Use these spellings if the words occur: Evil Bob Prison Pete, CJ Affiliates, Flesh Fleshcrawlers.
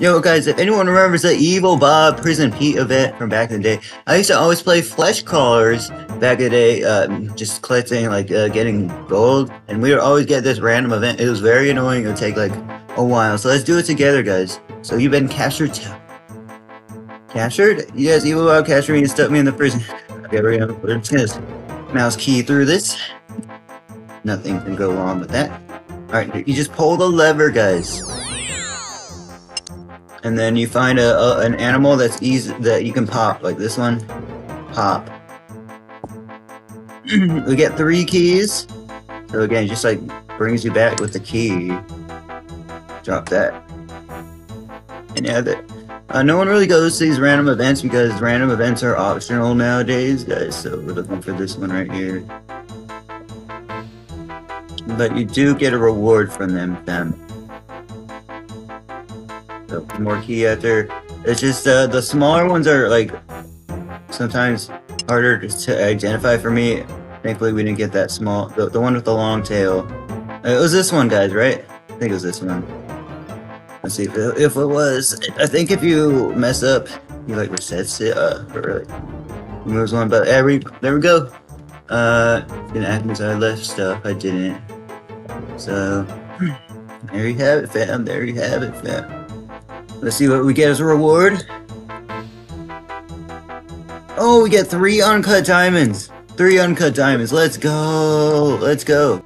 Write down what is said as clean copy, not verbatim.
Yo guys, if anyone remembers the Evil Bob Prison Pete event from back in the day, I used to always play Fleshcrawlers back in the day, just collecting, like, getting gold, and we would always get this random event. It was very annoying. It would take, like, a while. So let's do it together, guys. So you've been captured. Captured? Yes, Evil Bob captured me and stuck me in the prison. Okay, we're gonna put a mouse key through this. Nothing can go wrong with that. Alright, you just pull the lever, guys. And then you find an animal that's easy that you can pop, like this one. Pop. We get 3 keys. So again, it just like brings you back with the key. Drop that. And yeah, no one really goes to these random events because random events are optional nowadays, guys. So we're looking for this one right here. But you do get a reward from them. So more key out there. It's just the smaller ones are like sometimes harder to identify for me. Thankfully we didn't get that small. The one with the long tail. It was this one, guys, right? I think it was this one. Let's see if it was. I think if you mess up, you like resets it or like moves one. But there we go. Didn't act as I left stuff. I didn't. So there you have it, fam. There you have it, fam. Let's see what we get as a reward. Oh, we get 3 uncut diamonds. 3 uncut diamonds. Let's go. Let's go.